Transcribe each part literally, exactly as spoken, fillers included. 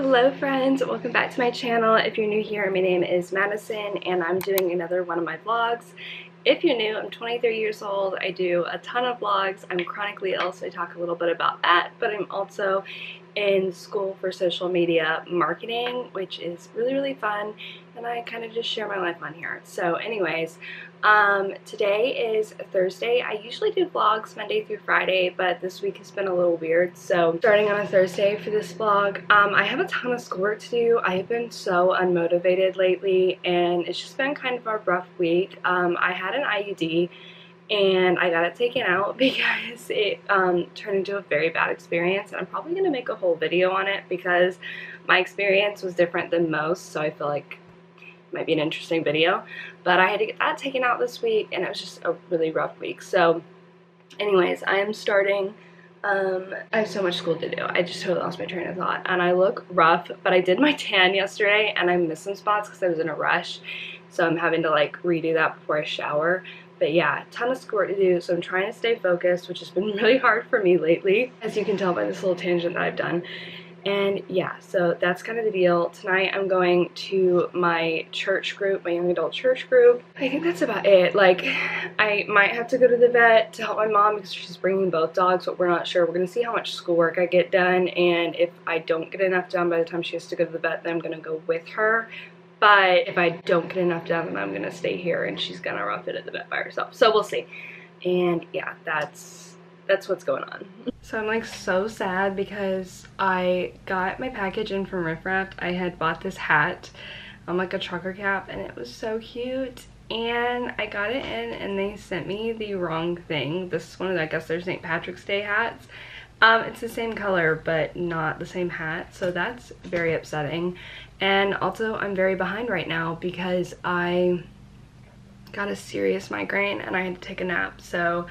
Hello friends, welcome back to my channel. If you're new here, my name is Madison and I'm doing another one of my vlogs. If you're new, I'm twenty-three years old. I do a ton of vlogs. I'm chronically ill, so I talk a little bit about that, but I'm also in school for social media marketing, which is really, really fun, and I kind of just share my life on here. So anyways, um, today is Thursday. I usually do vlogs Monday through Friday, but this week has been a little weird, so starting on a Thursday for this vlog. Um, I have a ton of schoolwork to do. I have been so unmotivated lately, and it's just been kind of a rough week. Um, I had an I U D, and I got it taken out because it um, turned into a very bad experience, and I'm probably going to make a whole video on it because my experience was different than most, so I feel like it might be an interesting video. But I had to get that taken out this week, and it was just a really rough week. So anyways, I am starting. Um, I have so much school to do. I just totally lost my train of thought, and I look rough, but I did my tan yesterday, and I missed some spots because I was in a rush, so I'm having to like redo that before I shower. But yeah, ton of schoolwork to do, so I'm trying to stay focused, which has been really hard for me lately, as you can tell by this little tangent that I've done. And yeah, so that's kind of the deal. Tonight I'm going to my church group, my young adult church group. I think that's about it. Like, I might have to go to the vet to help my mom because she's bringing both dogs, but we're not sure. We're going to see how much schoolwork I get done, and if I don't get enough done by the time she has to go to the vet, then I'm going to go with her. But if I don't get enough done, then I'm going to stay here and she's going to rough it at the vet by herself. So we'll see. And yeah, that's that's what's going on. So I'm like so sad because I got my package in from Riff Raft. I had bought this hat, um, like a trucker cap, and it was so cute. And I got it in and they sent me the wrong thing. This is one of the, I guess they're Saint Patrick's Day hats. Um, it's the same color but not the same hat, so that's very upsetting. And also I'm very behind right now because I got a serious migraine and I had to take a nap, so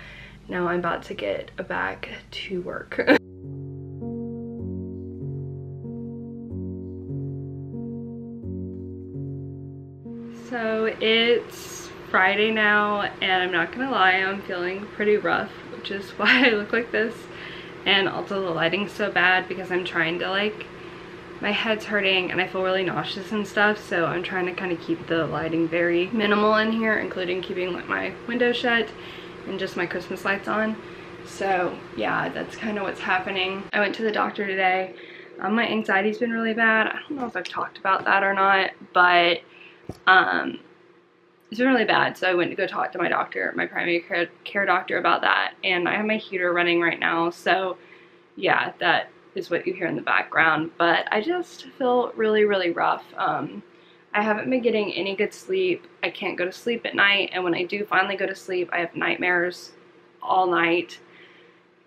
now I'm about to get back to work. So it's Friday now and I'm not gonna lie, I'm feeling pretty rough, which is why I look like this. And also the lighting's so bad because I'm trying to like, my head's hurting and I feel really nauseous and stuff, so I'm trying to kind of keep the lighting very minimal in here, including keeping like my window shut and just my Christmas lights on. So yeah, that's kind of what's happening. I went to the doctor today. Um, my anxiety's been really bad. I don't know if I've talked about that or not, but um, it's been really bad, so I went to go talk to my doctor, my primary care, care doctor about that, and I have my heater running right now, so yeah, that is what you hear in the background, but I just feel really, really rough. Um, I haven't been getting any good sleep. I can't go to sleep at night, and when I do finally go to sleep, I have nightmares all night,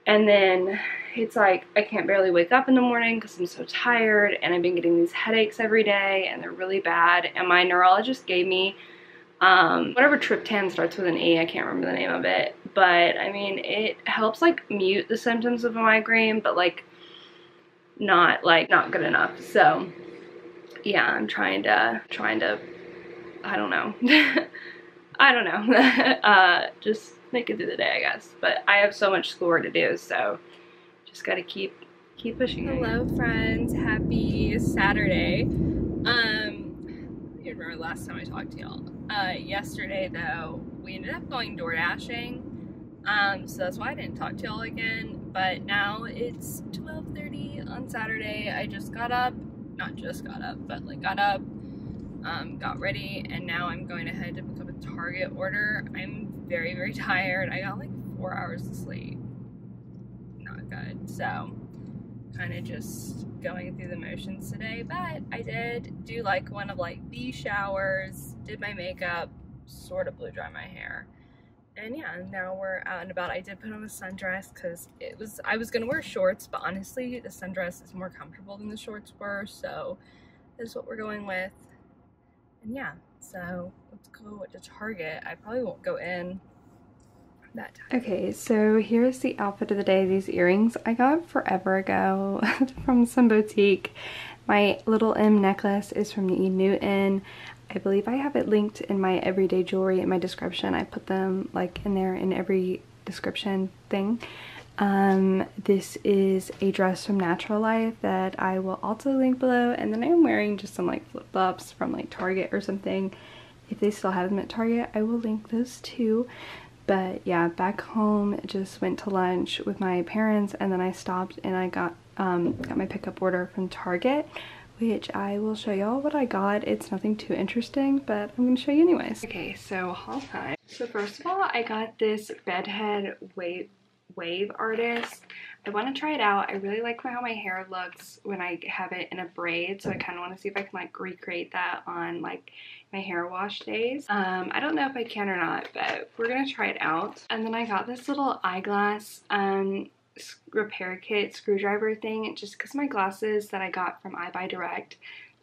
and then it's like I can't barely wake up in the morning because I'm so tired, and I've been getting these headaches every day, and they're really bad, and my neurologist gave me Um, whatever triptan starts with an E, I can't remember the name of it, but I mean, it helps like mute the symptoms of a migraine, but like not like not good enough. So yeah, I'm trying to, trying to, I don't know. I don't know. uh, just make it through the day, I guess, but I have so much schoolwork to do, so just gotta keep, keep pushing. Hello friends. Happy Saturday. Um, I don't remember the last time I talked to y'all. Uh, yesterday though, we ended up going door dashing, um, so that's why I didn't talk to y'all again, but now it's twelve thirty on Saturday. I just got up, not just got up, but like got up, um, got ready, and now I'm going ahead to pick up a Target order. I'm very, very tired. I got like four hours of sleep. Not good, so kind of just going through the motions today, but I did do like one of like the showers, did my makeup, sort of blow dry my hair, and yeah, now we're out and about. I did put on a sundress because it was, I was gonna wear shorts, but honestly the sundress is more comfortable than the shorts were, so this is what we're going with. And yeah, so let's go to Target. I probably won't go in that time. Okay, so here's the outfit of the day. These earrings I got forever ago from some boutique. My little M necklace is from the E. Newton. I believe I have it linked in my everyday jewelry in my description. I put them like in there in every description thing. Um, this is a dress from Natural Life that I will also link below, and then I'm wearing just some like flip-flops from like Target or something. If they still have them at Target, I will link those too. But yeah, back home, just went to lunch with my parents, and then I stopped and I got um, got my pickup order from Target, which I will show y'all what I got. It's nothing too interesting, but I'm gonna show you anyways. Okay, so haul time. So first of all, I got this Bedhead wave wave artist. I want to try it out. I really like how my hair looks when I have it in a braid, so I kind of want to see if I can like recreate that on like my hair wash days. Um, I don't know if I can or not, but we're gonna try it out. And then I got this little eyeglass um, repair kit screwdriver thing just because my glasses that I got from iBuyDirect,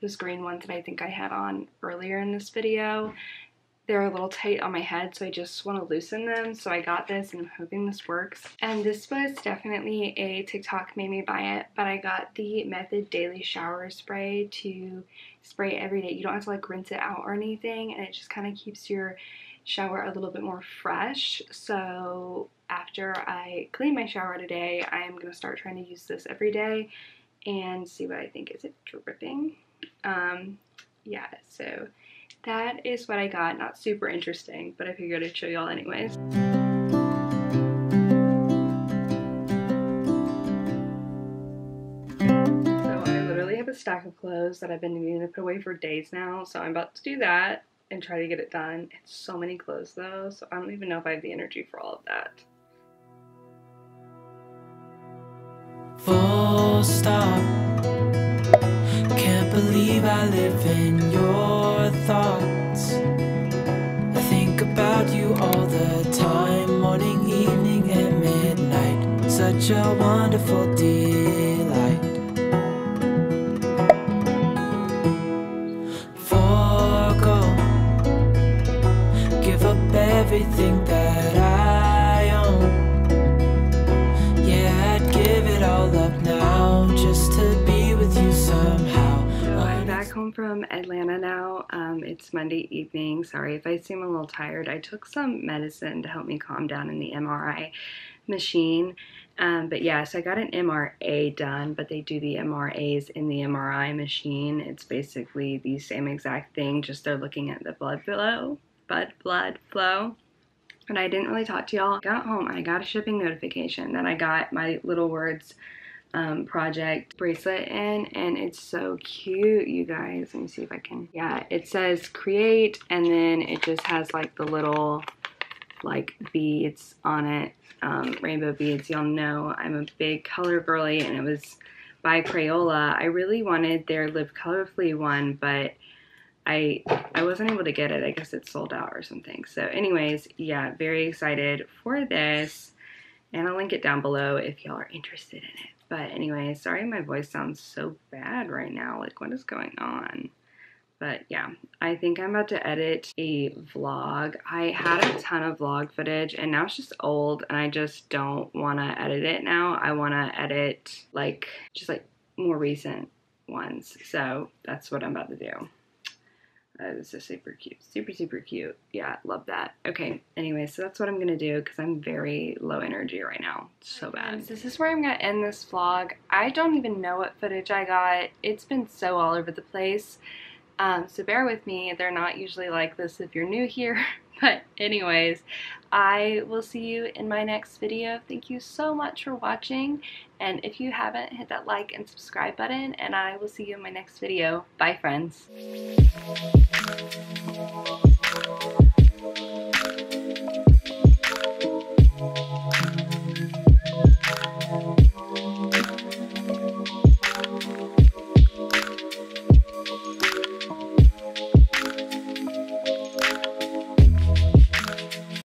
those green ones that I think I had on earlier in this video, they're a little tight on my head, so I just want to loosen them. So I got this and I'm hoping this works. And this was definitely a TikTok made me buy it, but I got the Method Daily Shower Spray to spray every day. You don't have to like rinse it out or anything, and it just kind of keeps your shower a little bit more fresh. So after I clean my shower today, I'm going to start trying to use this every day and see what I think. Is it dripping? Um, yeah, so that is what I got. Not super interesting, but I figured I'd show y'all anyways. So I literally have a stack of clothes that I've been needing to put away for days now, so I'm about to do that and try to get it done. It's so many clothes though, so I don't even know if I have the energy for all of that. Full stop. Can't believe I live in your thoughts. I think about you all the time, morning, evening, and midnight. Such a wonderful delight. Forgo, give up everything that I own. Yeah, I'd give it all up now just to be with you somehow. Back home from Atlanta now. Um, it's Monday evening. Sorry if I seem a little tired. I took some medicine to help me calm down in the M R I machine. Um, but yeah, so I got an M R A done, but they do the M R As in the M R I machine. It's basically the same exact thing, just they're looking at the blood flow, blood, blood flow. And I didn't really talk to y'all. Got home, I got a shipping notification that I got my Little Words Um, project bracelet in, and it's so cute, you guys. Let me see if I can. Yeah, it says create, and then it just has like the little like beads on it, um, rainbow beads. Y'all know I'm a big color girly, and it was by Crayola. I really wanted their Live Colorfully one, but I I wasn't able to get it. I guess it's sold out or something. So anyways, yeah, very excited for this, and I'll link it down below if y'all are interested in it. But anyway, sorry my voice sounds so bad right now. Like, what is going on? But yeah, I think I'm about to edit a vlog. I had a ton of vlog footage, and now it's just old, and I just don't want to edit it now. I want to edit like just like more recent ones. So that's what I'm about to do. Uh, this is super cute. Super, super cute. Yeah, love that. Okay, anyway, so that's what I'm going to do because I'm very low energy right now. So bad. This is where I'm going to end this vlog. I don't even know what footage I got. It's been so all over the place. Um, so bear with me. They're not usually like this if you're new here. But anyways, I will see you in my next video. Thank you so much for watching. And if you haven't, hit that like and subscribe button. And I will see you in my next video. Bye, friends.